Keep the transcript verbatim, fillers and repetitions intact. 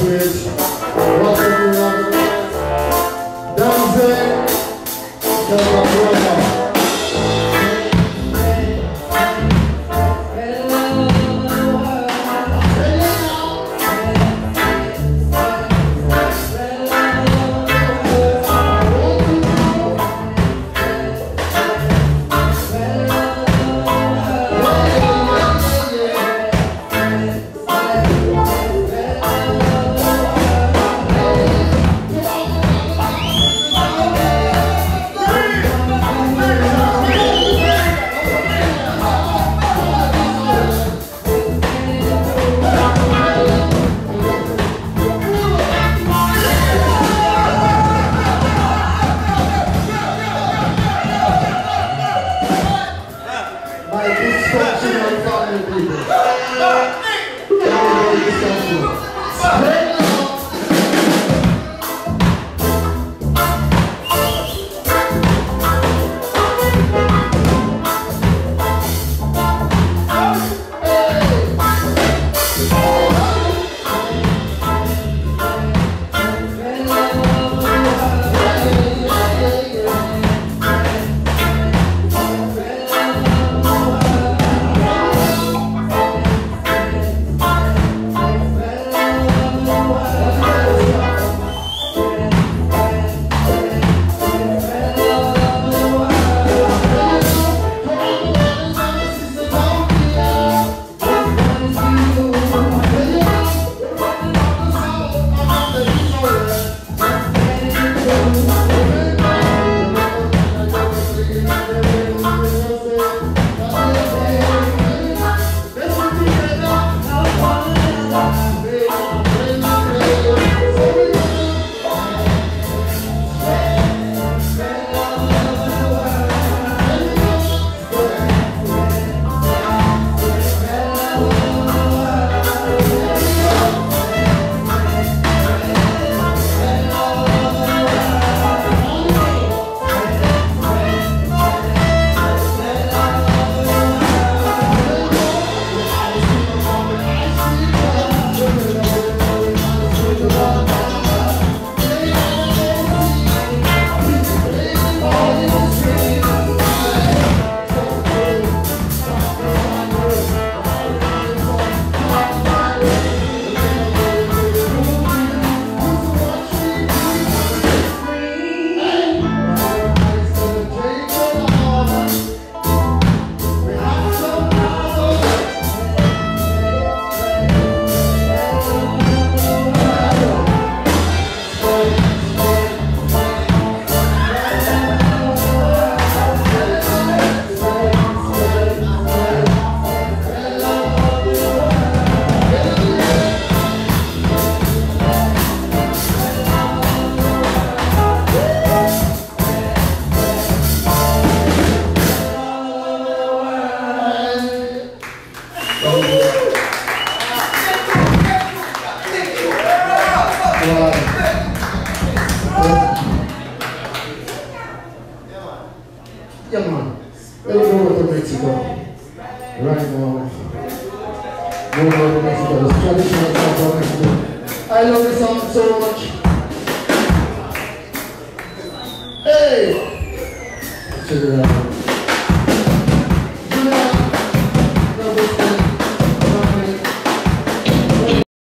Bridge, Russell Robert, Danzig, that's my brother. I love this song so much.